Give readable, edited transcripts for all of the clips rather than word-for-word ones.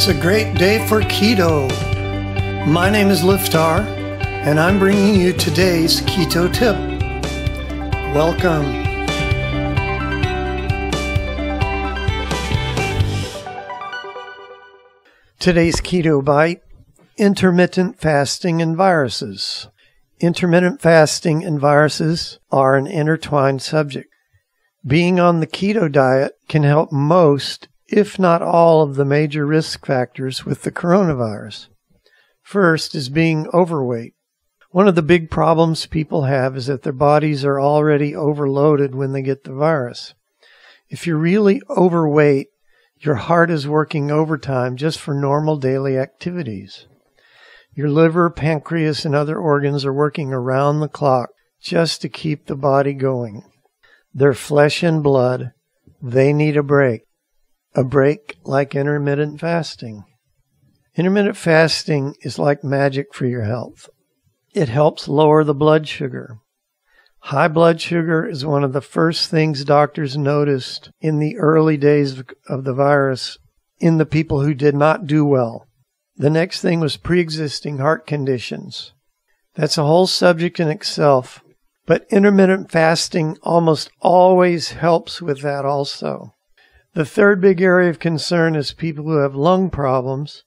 It's a great day for keto. My name is Liftar, and I'm bringing you today's keto tip. Welcome. Today's keto bite, intermittent fasting and viruses. Intermittent fasting and viruses are an intertwined subject. Being on the keto diet can help most, if not all, of the major risk factors with the coronavirus. First is being overweight. One of the big problems people have is that their bodies are already overloaded when they get the virus. If you're really overweight, your heart is working overtime just for normal daily activities. Your liver, pancreas, and other organs are working around the clock just to keep the body going. They're flesh and blood. They need a break. A break like intermittent fasting. Intermittent fasting is like magic for your health. It helps lower the blood sugar. High blood sugar is one of the first things doctors noticed in the early days of the virus in the people who did not do well. The next thing was pre-existing heart conditions. That's a whole subject in itself, but intermittent fasting almost always helps with that also. The third big area of concern is people who have lung problems.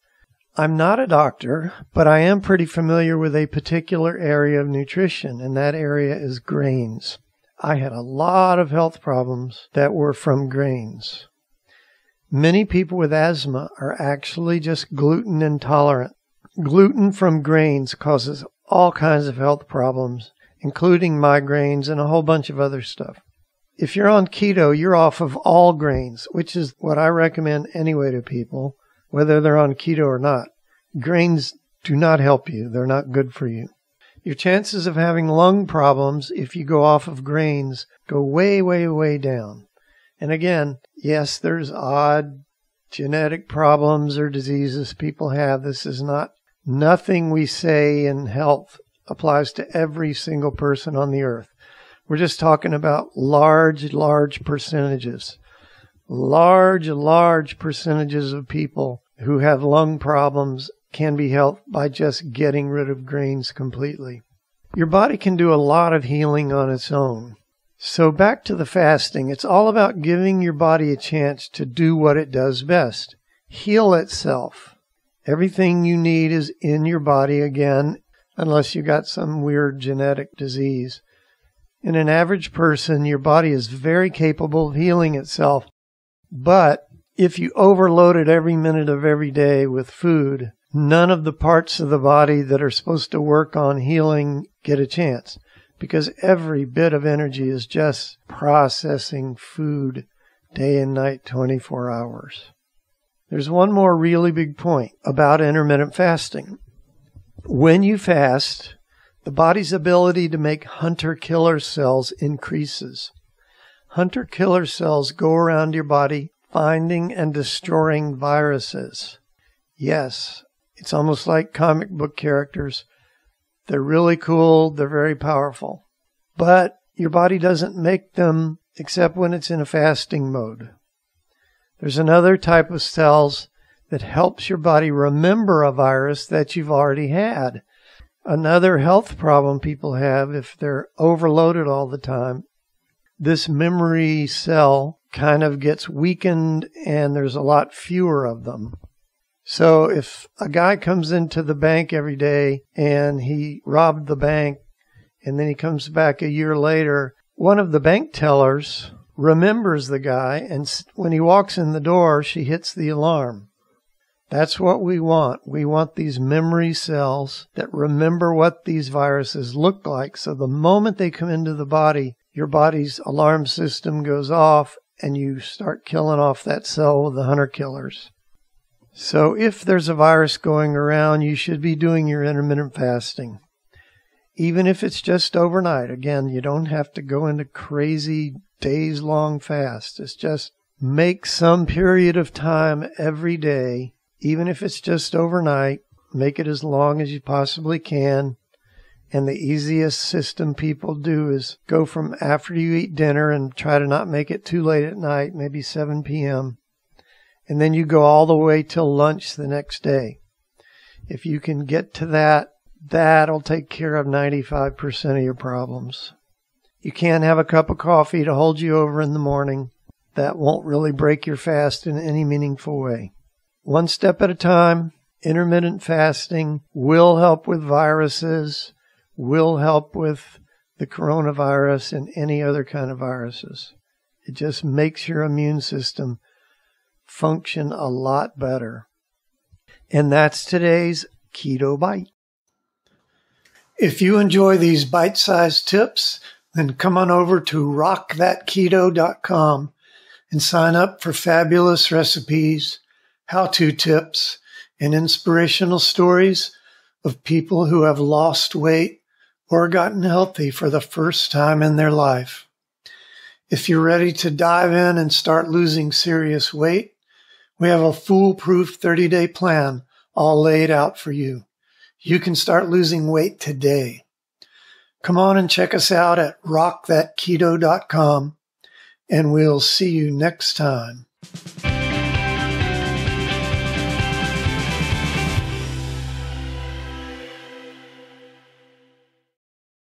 I'm not a doctor, but I am pretty familiar with a particular area of nutrition, and that area is grains. I had a lot of health problems that were from grains. Many people with asthma are actually just gluten intolerant. Gluten from grains causes all kinds of health problems, including migraines and a whole bunch of other stuff. If you're on keto, you're off of all grains, which is what I recommend anyway to people, whether they're on keto or not. Grains do not help you. They're not good for you. Your chances of having lung problems if you go off of grains go way, way, way down. And again, yes, there's odd genetic problems or diseases people have. This is nothing we say in health applies to every single person on the earth. We're just talking about large percentages. Large percentages of people who have lung problems can be helped by just getting rid of grains completely. Your body can do a lot of healing on its own. So back to the fasting. It's all about giving your body a chance to do what it does best. Heal itself. Everything you need is in your body again, unless you got some weird genetic disease. In an average person, your body is very capable of healing itself. But if you overload it every minute of every day with food, none of the parts of the body that are supposed to work on healing get a chance, because every bit of energy is just processing food day and night, 24 hours. There's one more really big point about intermittent fasting. When you fast, the body's ability to make hunter-killer cells increases. Hunter-killer cells go around your body finding and destroying viruses. Yes, it's almost like comic book characters. They're really cool. They're very powerful. But your body doesn't make them except when it's in a fasting mode. There's another type of cells that helps your body remember a virus that you've already had. Another health problem people have if they're overloaded all the time, this memory cell kind of gets weakened and there's a lot fewer of them. So if a guy comes into the bank every day and he robbed the bank and then he comes back a year later, one of the bank tellers remembers the guy, and when he walks in the door, she hits the alarm. That's what we want. We want these memory cells that remember what these viruses look like. So the moment they come into the body, your body's alarm system goes off and you start killing off that cell with the hunter killers. So if there's a virus going around, you should be doing your intermittent fasting. Even if it's just overnight. Again, you don't have to go into crazy days-long fast. It's just make some period of time every day. Even if it's just overnight, make it as long as you possibly can. And the easiest system people do is go from after you eat dinner and try to not make it too late at night, maybe 7 p.m., and then you go all the way till lunch the next day. If you can get to that, that'll take care of 95% of your problems. You can't have a cup of coffee to hold you over in the morning. That won't really break your fast in any meaningful way. One step at a time. Intermittent fasting will help with viruses, will help with the coronavirus and any other kind of viruses. It just makes your immune system function a lot better. And that's today's Keto Bite. If you enjoy these bite-sized tips, then come on over to rockthatketo.com and sign up for fabulous recipes, how-to tips, and inspirational stories of people who have lost weight or gotten healthy for the first time in their life. If you're ready to dive in and start losing serious weight, we have a foolproof 30-day plan all laid out for you. You can start losing weight today. Come on and check us out at rockthatketo.com, and we'll see you next time.